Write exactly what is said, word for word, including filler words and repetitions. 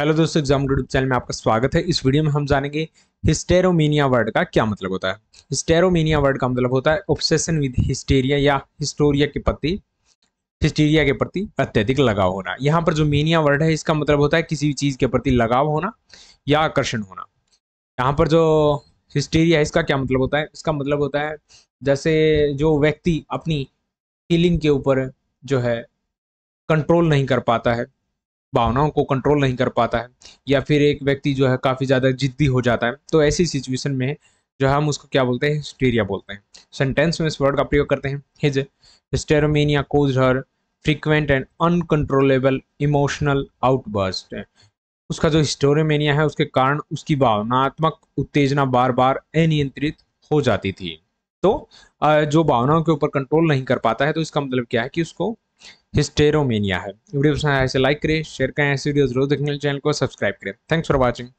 Hello दोस्तों, exam YouTube channel में आपका स्वागत है। इस वीडियो में हम जानेंगे हिस्टेरोमेनिया वर्ड का क्या मतलब होता है। हिस्टेरोमेनिया वर्ड का मतलब होता है ऑब्सेशन विद हिस्टेरिया या हिस्टोरिया के प्रति हिस्टीरिया के प्रति अत्यधिक लगाव होना। यहाँ पर जो मीनिया वर्ड है इसका मतलब होता है किसी भी चीज़ के प्रति लगाव होना या आकर्षण होना। यहाँ पर जो हिस्टीरिया है इसका क्या मतलब होता है? इसका मतलब होता है जैसे जो व्यक्ति अपनी फीलिंग के ऊपर जो है कंट्रोल नहीं कर पाता है, भावनाओं को कंट्रोल नहीं कर पाता है, या फिर एक व्यक्ति जो है काफ़ी ज़्यादा जिद्दी हो जाता है, तो ऐसी सिचुएशन में जो है हम उसको क्या बोलते हैं? हिस्टेरिया बोलते हैं। सेंटेंस में इस वर्ड का प्रयोग करते हैं। His hysteromania caused her frequent and uncontrollable emotional outburst. उसका जो हिस्टेरोमेनिया है उसके कारण उसकी भावनात्मक उत्तेजना बार बार अनियंत्रित हो जाती थी। तो जो भावनाओं के ऊपर कंट्रोल नहीं कर पाता है तो इसका मतलब क्या है कि उसको हिस्टेरोमेनिया है। वीडियो पसंद आए ऐसे लाइक करें, शेयर करें। ऐसे वीडियोस रोज देखने के लिए चैनल को सब्सक्राइब करें। Thanks for watching.